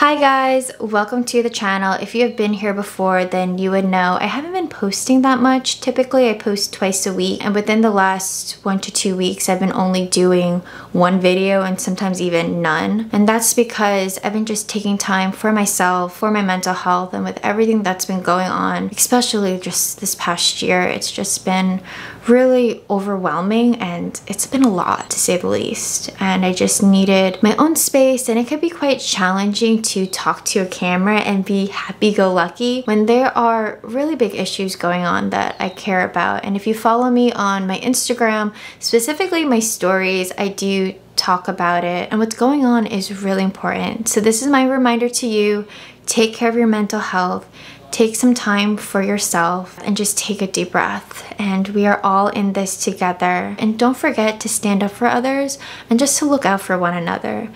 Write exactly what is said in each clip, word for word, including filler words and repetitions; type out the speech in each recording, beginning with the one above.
Hi guys, welcome to the channel. If you have been here before, then you would know I haven't been posting that much. Typically I post twice a week, and within the last one to two weeks I've been only doing one video and sometimes even none. And that's because I've been just taking time for myself, for my mental health, and with everything that's been going on, especially just this past year, it's just been really overwhelming and it's been a lot to say the least. And I just needed my own space, and it could be quite challenging to talk to a camera and be happy-go-lucky when there are really big issues going on that I care about. And if you follow me on my Instagram, specifically my stories, I do talk about it, and what's going on is really important. So this is my reminder to you: take care of your mental health, take some time for yourself, and just take a deep breath. And we are all in this together. And don't forget to stand up for others and just to look out for one another.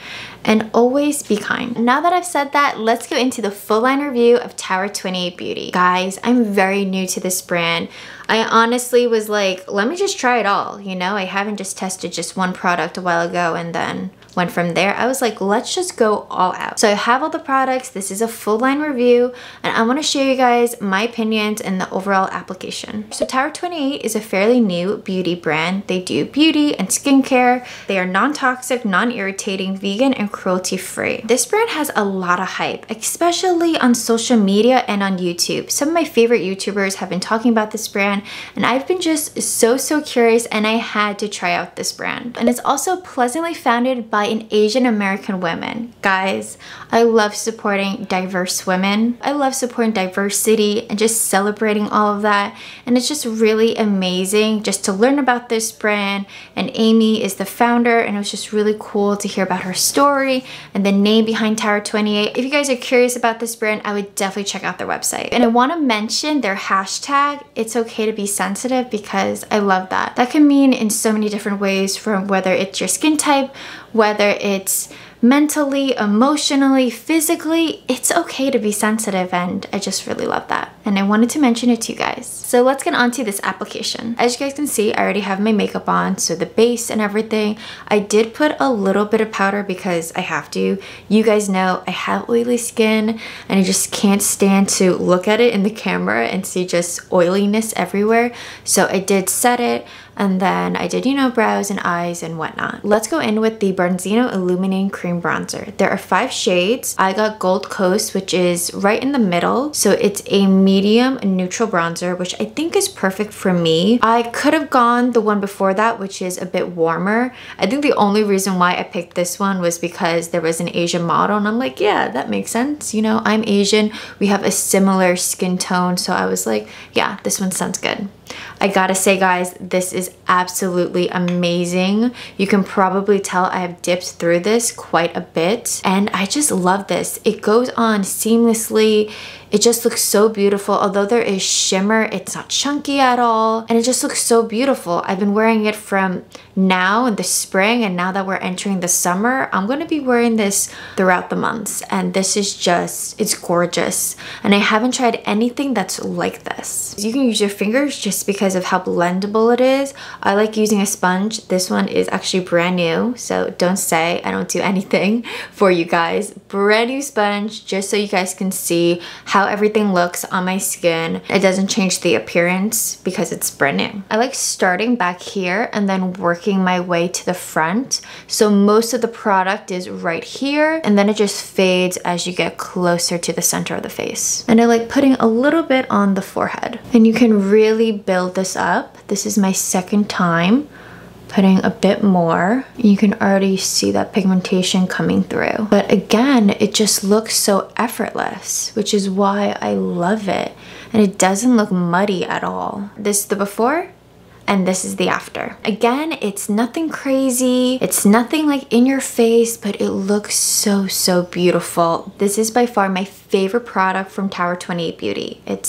And always be kind. Now that I've said that, let's go into the full line review of Tower twenty-eight Beauty. Guys, I'm very new to this brand. I honestly was like, let me just try it all. You know, I haven't just tested just one product a while ago and then went from there. I was like, let's just go all out. So I have all the products. This is a full line review, and I want to show you guys my opinions and the overall application. So Tower twenty-eight is a fairly new beauty brand. They do beauty and skincare. They are non-toxic, non-irritating, vegan, and cruelty-free. This brand has a lot of hype, especially on social media and on YouTube. Some of my favorite YouTubers have been talking about this brand, and I've been just so, so curious, and I had to try out this brand. And it's also pleasantly founded by an Asian American woman. Guys, I love supporting diverse women. I love supporting diversity and just celebrating all of that. And it's just really amazing just to learn about this brand. And Amy is the founder, and it was just really cool to hear about her story and the name behind Tower twenty-eight. If you guys are curious about this brand, I would definitely check out their website. And I want to mention their hashtag, it's okay to be sensitive, because I love that. That can mean in so many different ways, from whether it's your skin type, whether it's mentally, emotionally, physically, it's okay to be sensitive, and I just really love that. And I wanted to mention it to you guys. So let's get on to this application. As you guys can see, I already have my makeup on, so the base and everything. I did put a little bit of powder because I have to. You guys know I have oily skin, and I just can't stand to look at it in the camera and see just oiliness everywhere. So I did set it, and then I did, you know, brows and eyes and whatnot. Let's go in with the Bronzino Illuminating Cream Bronzer. There are five shades. I got Gold Coast, which is right in the middle. So it's a medium neutral bronzer, which I think is perfect for me. I could have gone the one before that, which is a bit warmer. I think the only reason why I picked this one was because there was an Asian model, and I'm like, yeah, that makes sense. You know, I'm Asian. We have a similar skin tone. So I was like, yeah, this one sounds good. I gotta say guys, this is absolutely amazing. You can probably tell I have dipped through this quite a bit, and I just love this. It goes on seamlessly. It just looks so beautiful. Although there is shimmer, it's not chunky at all, and it just looks so beautiful. I've been wearing it from now in the spring, and now that we're entering the summer, I'm gonna be wearing this throughout the months, and this is just, it's gorgeous. And I haven't tried anything that's like this. You can use your fingers just because of how blendable it is. I like using a sponge. This one is actually brand new, so don't say I don't do anything for you guys. Brand new sponge, just so you guys can see how everything looks on my skin. It doesn't change the appearance because it's brand new. I like starting back here and then working my way to the front. So most of the product is right here, and then it just fades as you get closer to the center of the face. And I like putting a little bit on the forehead. And you can really build this up. This is my second time putting a bit more. You can already see that pigmentation coming through. But again, it just looks so effortless, which is why I love it. And it doesn't look muddy at all. This is the before, and this is the after. Again, it's nothing crazy. It's nothing like in your face, but it looks so, so beautiful. This is by far my favorite product from Tower twenty-eight Beauty. It's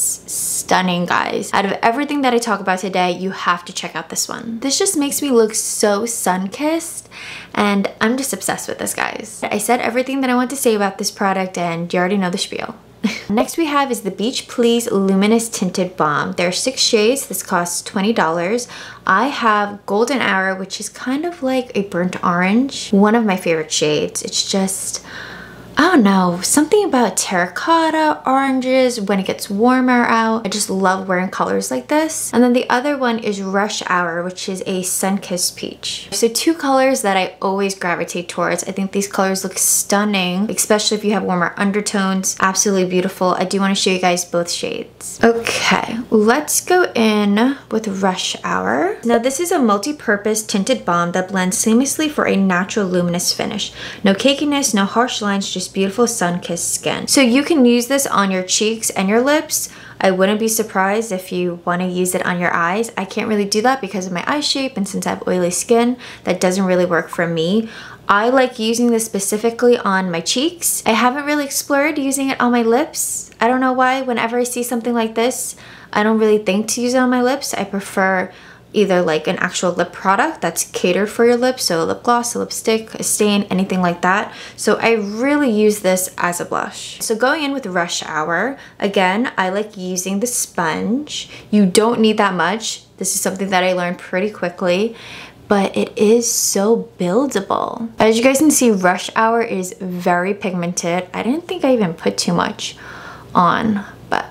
stunning, guys. Out of everything that I talk about today, you have to check out this one. This just makes me look so sun-kissed, and I'm just obsessed with this, guys. I said everything that I want to say about this product, and you already know the spiel. Next we have is the Beach Please Luminous Tinted Balm. There are six shades. This costs twenty dollars. I have Golden Hour, which is kind of like a burnt orange. One of my favorite shades. It's just, I don't know, something about terracotta, oranges, when it gets warmer out. I just love wearing colors like this. And then the other one is Rush Hour, which is a sun-kissed peach. So two colors that I always gravitate towards. I think these colors look stunning, especially if you have warmer undertones. Absolutely beautiful. I do want to show you guys both shades. Okay, let's go in with Rush Hour. Now this is a multi-purpose tinted balm that blends seamlessly for a natural luminous finish. No cakiness, no harsh lines, just beautiful sun-kissed skin. So you can use this on your cheeks and your lips. I wouldn't be surprised if you want to use it on your eyes. I can't really do that because of my eye shape, and since I have oily skin, that doesn't really work for me. I like using this specifically on my cheeks. I haven't really explored using it on my lips. I don't know why. Whenever I see something like this, I don't really think to use it on my lips. I prefer either like an actual lip product that's catered for your lips, so a lip gloss, a lipstick, a stain, anything like that. So I really use this as a blush. So going in with Rush Hour, again, I like using the sponge. You don't need that much. This is something that I learned pretty quickly, but it is so buildable. As you guys can see, Rush Hour is very pigmented. I didn't think I even put too much on, but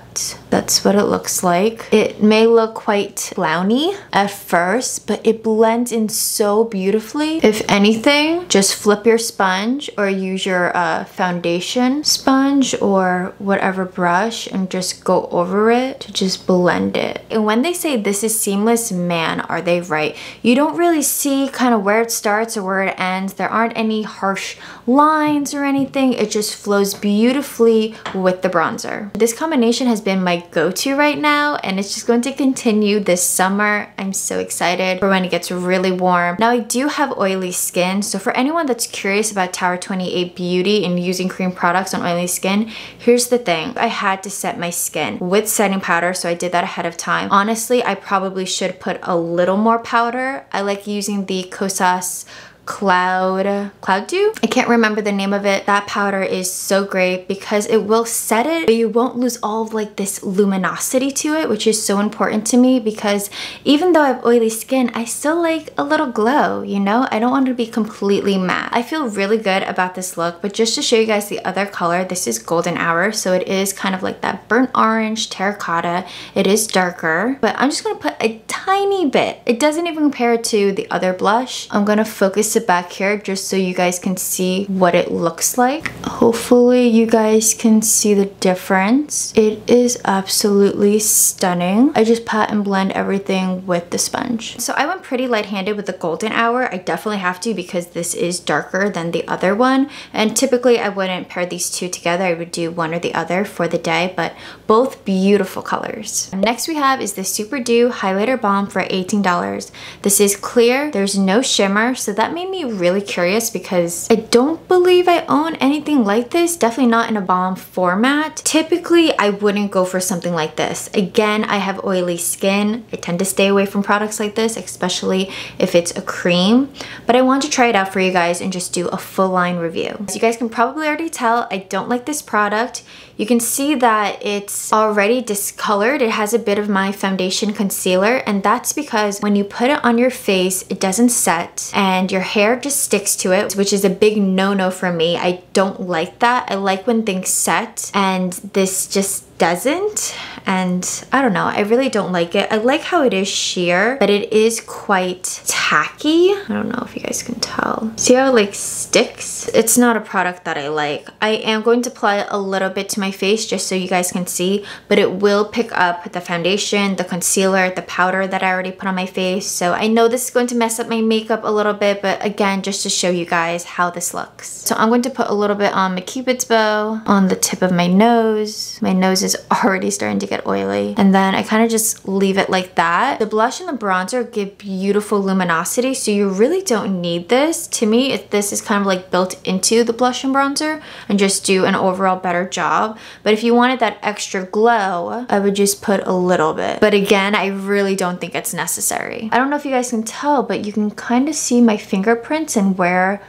that's what it looks like. It may look quite blowny at first, but it blends in so beautifully. If anything, just flip your sponge or use your uh, foundation sponge or whatever brush and just go over it to just blend it. And when they say this is seamless, man, are they right? You don't really see kind of where it starts or where it ends. There aren't any harsh lines or anything. It just flows beautifully with the bronzer. This combination has been my go-to right now, and it's just going to continue this summer. I'm so excited for when it gets really warm. Now I do have oily skin, so for anyone that's curious about Tower twenty-eight Beauty and using cream products on oily skin, here's the thing. I had to set my skin with setting powder, so I did that ahead of time. Honestly, I probably should put a little more powder. I like using the Kosas Cloud, Cloud Dew? I can't remember the name of it. That powder is so great because it will set it, but you won't lose all of like this luminosity to it, which is so important to me because even though I have oily skin, I still like a little glow, you know? I don't want to be completely matte. I feel really good about this look, but just to show you guys the other color, this is Golden Hour, so it is kind of like that burnt orange terracotta. It is darker, but I'm just gonna put a tiny bit. It doesn't even compare to the other blush. I'm gonna focus it back here just so you guys can see what it looks like. Hopefully you guys can see the difference. It is absolutely stunning. I just pat and blend everything with the sponge. So I went pretty light-handed with the Golden Hour. I definitely have to because this is darker than the other one, and typically I wouldn't pair these two together. I would do one or the other for the day, but both beautiful colors. Next we have is the SuperDew highlighter balm for eighteen dollars. This is clear. There's no shimmer, so that made me really curious because I don't believe I own anything like this, definitely not in a balm format. Typically, I wouldn't go for something like this. Again, I have oily skin. I tend to stay away from products like this, especially if it's a cream, but I want to try it out for you guys and just do a full line review. As you guys can probably already tell, I don't like this product. You can see that it's already discolored. It has a bit of my foundation concealer, and that's because when you put it on your face, it doesn't set and your hair just sticks to it, which is a big no-no for me. I don't like that. I like when things set, and this just doesn't, and I don't know, I really don't like it. I like how it is sheer, but it is quite tacky. I don't know if you guys can tell. See how it like sticks? It's not a product that I like. I am going to apply it a little bit to my face just so you guys can see, but it will pick up the foundation, the concealer, the powder that I already put on my face. So I know this is going to mess up my makeup a little bit, but again, just to show you guys how this looks. So I'm going to put a little bit on my Cupid's bow, on the tip of my nose. My nose is already starting to get oily, and then I kind of just leave it like that. The blush and the bronzer give beautiful luminosity, so you really don't need this. To me, it, this is kind of like built into the blush and bronzer and just do an overall better job. But if you wanted that extra glow, I would just put a little bit, but again, I really don't think it's necessary. I don't know if you guys can tell, but you can kind of see my fingerprints and where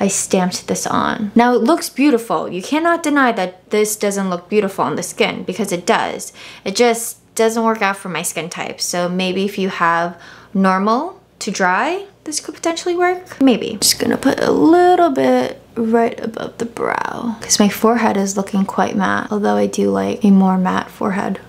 I stamped this on. Now it looks beautiful. You cannot deny that this doesn't look beautiful on the skin, because it does. It just doesn't work out for my skin type. So maybe if you have normal to dry, this could potentially work. Maybe. I'm just gonna put a little bit right above the brow because my forehead is looking quite matte, although I do like a more matte forehead.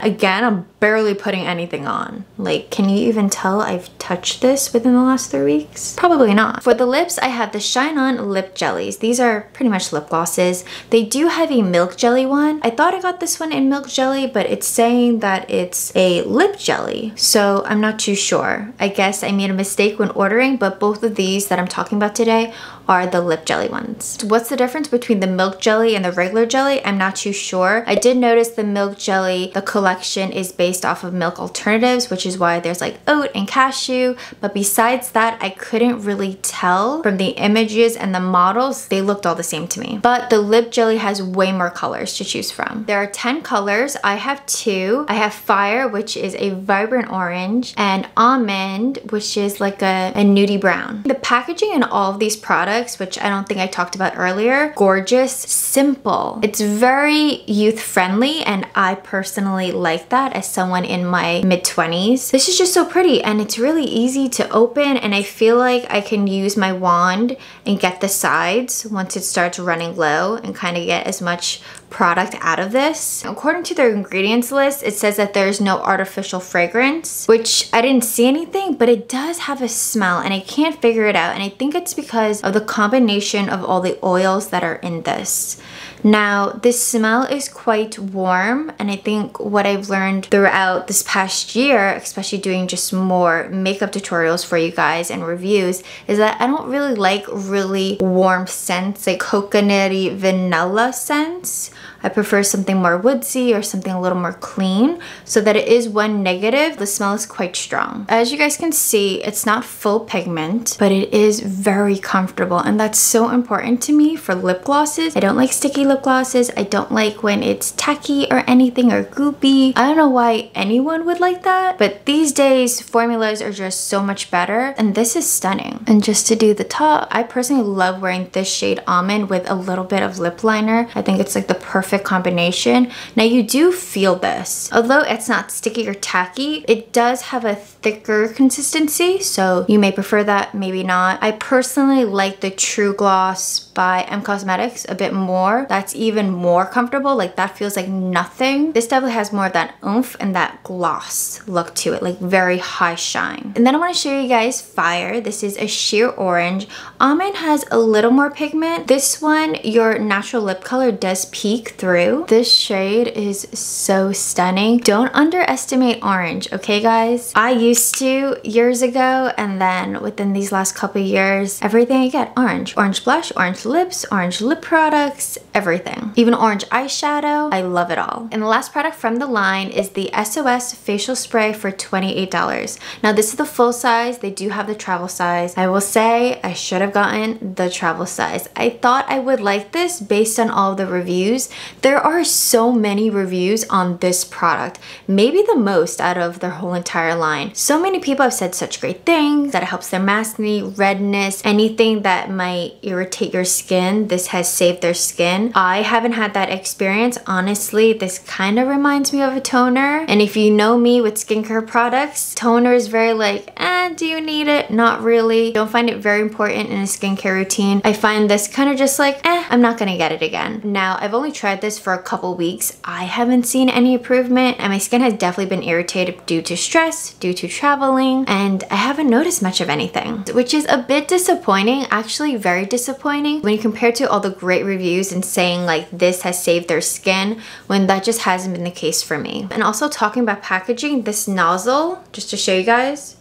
Again, I'm barely putting anything on. Like, can you even tell I've touched this within the last three weeks? Probably not. For the lips, I have the ShineOn Lip Jellies. These are pretty much lip glosses. They do have a milk jelly one. I thought I got this one in milk jelly, but it's saying that it's a lip jelly, so I'm not too sure. I guess I made a mistake when ordering, but both of these that I'm talking about today are the lip jelly ones. What's the difference between the milk jelly and the regular jelly? I'm not too sure. I did notice the milk jelly, the collection is based off of milk alternatives, which is why there's like oat and cashew, but besides that, I couldn't really tell from the images and the models. They looked all the same to me. But the lip jelly has way more colors to choose from. There are ten colors. I have two. I have Fire, which is a vibrant orange, and Almond, which is like a, a nudie brown. The packaging in all of these products, which I don't think I talked about earlier, gorgeous, simple. It's very youth friendly, and I personally like that as someone in my mid twenties. This is just so pretty, and it's really easy to open, and I feel like I can use my wand and get the sides once it starts running low and kind of get as much product out of this. According to their ingredients list, it says that there's no artificial fragrance, which I didn't see anything, but it does have a smell and I can't figure it out, and I think it's because of the combination of all the oils that are in this. Now, this smell is quite warm, and I think what I've learned throughout this past year, especially doing just more makeup tutorials for you guys and reviews, is that I don't really like really warm scents, like coconutty vanilla scents. I prefer something more woodsy or something a little more clean. So that it is one negative, the smell is quite strong. As you guys can see, it's not full pigment, but it is very comfortable, and that's so important to me for lip glosses. I don't like sticky lip glosses. I don't like when it's tacky or anything or goopy. I don't know why anyone would like that, but these days formulas are just so much better, and this is stunning. And just to do the top, I personally love wearing this shade Almond with a little bit of lip liner. I think it's like the perfect combination. Now, you do feel this. Although it's not sticky or tacky, it does have a thicker consistency, so you may prefer that, maybe not. I personally like the True Gloss by M Cosmetics a bit more. That's even more comfortable. Like, that feels like nothing. This definitely has more of that oomph and that gloss look to it, like very high shine. And then I want to show you guys Fire. This is a sheer orange. Almond has a little more pigment. This one, your natural lip color does peek through. This shade is so stunning. Don't underestimate orange, okay guys? I used to years ago, and then within these last couple years, everything I get orange. Orange blush, orange lips, orange lip products, everything. Even orange eyeshadow. I love it all. And the last product from the line is the S O S Facial Spray for twenty-eight dollars. Now, this is the full size. They do have the travel size. I will say I should have gotten the travel size. I thought I would like this based on all the reviews. There are so many reviews on this product, maybe the most out of their whole entire line. So many people have said such great things, that it helps their maskne, redness, anything that might irritate your skin. This has saved their skin. I haven't had that experience. Honestly, this kind of reminds me of a toner. And if you know me with skincare products, toner is very like, eh, do you need it? Not really. Don't find it very important in a skincare routine. I find this kind of just like, eh, I'm not gonna get it again. Now, I've only tried this for a couple weeks. I haven't seen any improvement, and my skin has definitely been irritated due to stress, due to traveling, and I haven't noticed much of anything, which is a bit disappointing, actually very disappointing when you compare to all the great reviews and saying like this has saved their skin, when that just hasn't been the case for me. And also talking about packaging, this nozzle, just to show you guys,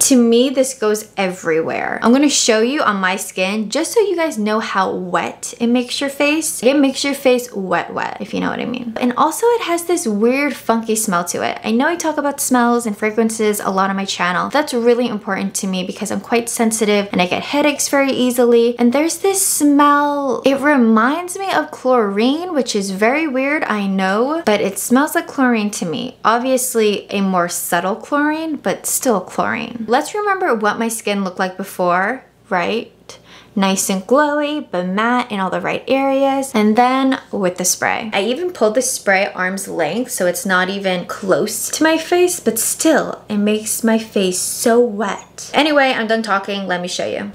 to me, this goes everywhere. I'm gonna show you on my skin just so you guys know how wet it makes your face. It makes your face wet wet, if you know what I mean. And also it has this weird funky smell to it. I know I talk about smells and fragrances a lot on my channel. That's really important to me because I'm quite sensitive and I get headaches very easily. And there's this smell. It reminds me of chlorine, which is very weird, I know, but it smells like chlorine to me. Obviously a more subtle chlorine, but still chlorine. Let's remember what my skin looked like before, right? nice and glowy, but matte in all the right areas. And then with the spray. I even pulled the spray arm's length, so it's not even close to my face, but still, it makes my face so wet. Anyway, I'm done talking. Let me show you.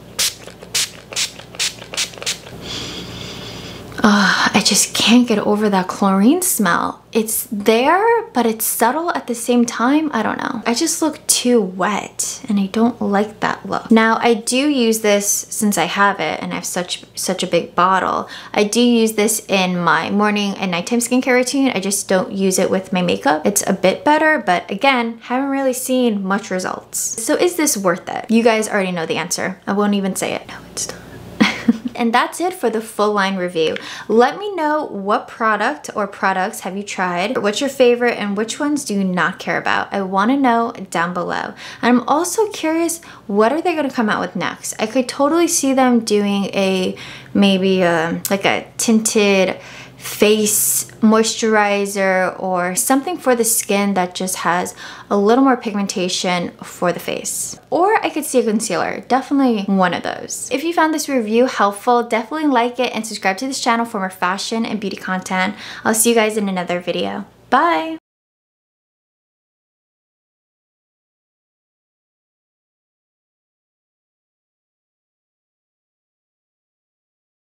Oh, I just can't get over that chlorine smell. It's there, but it's subtle at the same time. I don't know. I just look too wet, and I don't like that look. Now, I do use this, since I have it, and I have such such a big bottle, I do use this in my morning and nighttime skincare routine. I just don't use it with my makeup. It's a bit better, but again, haven't really seen much results. So is this worth it? You guys already know the answer. I won't even say it. No, it's not. And that's it for the full line review. Let me know what product or products have you tried, what's your favorite, and which ones do you not care about. I want to know down below. I'm also curious, what are they going to come out with next? I could totally see them doing a maybe a, like a tinted face moisturizer or something for the skin that just has a little more pigmentation for the face. Or I could see a concealer, definitely one of those. If you found this review helpful, definitely like it and subscribe to this channel for more fashion and beauty content. I'll see you guys in another video. Bye!